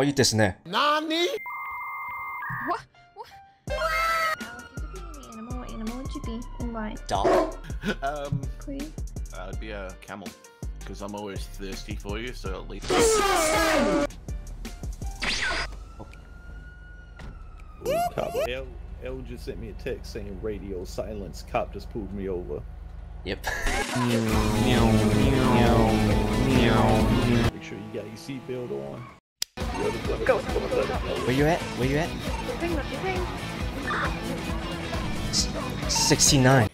可愛いですね。なに？I'd be a camel, because I'm always thirsty for you, so at least. Ell just sent me a text saying radio silence. Cop just pulled me over. Yep. Make sure you got your seatbelt on. Go. Where you at? Where you at? 69.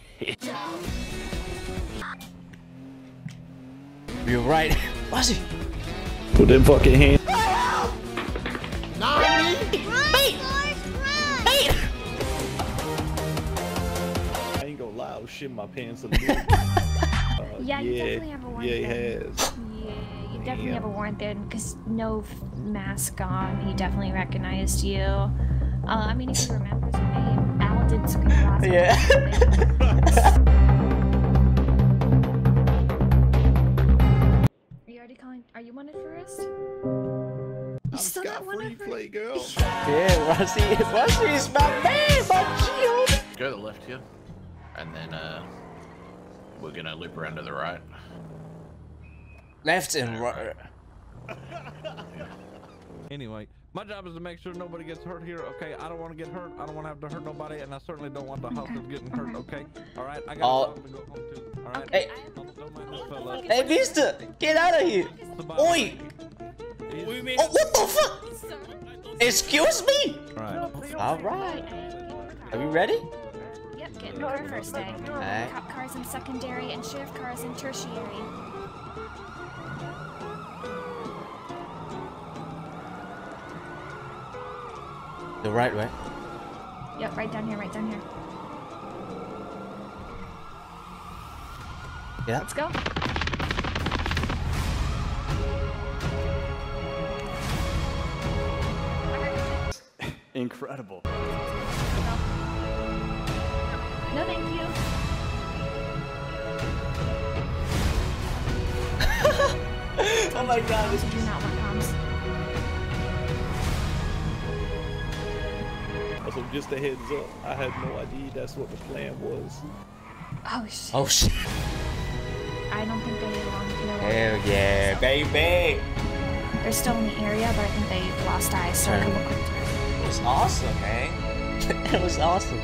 You're right. What's he? Put them fucking hands. I ain't gonna lie, I'll shit my pants a little. Yeah, you definitely have a warrant. Yeah, he has. Yeah, you definitely have a warrant there because no mask on. He definitely recognized you. I mean, if he remembers your name, Al did scream last time. Yeah. Are you wanted for arrest? You still not wanted for arrest? Girl. Yeah, Rusty is my man, my shield! Go to the left here, and then we're gonna loop around to the right. Left and right. Anyway, my job is to make sure nobody gets hurt here, okay? I don't want to get hurt, I don't want to have to hurt nobody, and I certainly don't want the hostage getting hurt, okay? Alright, I gotta go home too, alright? Hey! Hey, mister! Get out of here! Oi! Oh, what the fuck? Excuse me? Alright. Are we ready? Yep, get in order first day. Cop cars in secondary and sheriff cars in tertiary. The right way? Yep, right down here, right down here. Yeah. Let's go. Incredible. No, thank you. Oh my god, this is not what comes. Also, just a heads up, I had no idea that's what the plan was. Oh shit. Oh shit. I don't think they belong here. Hell yeah, baby! They're still in the area, but I think they've lost eyes, so come on. It was awesome, man. It was awesome.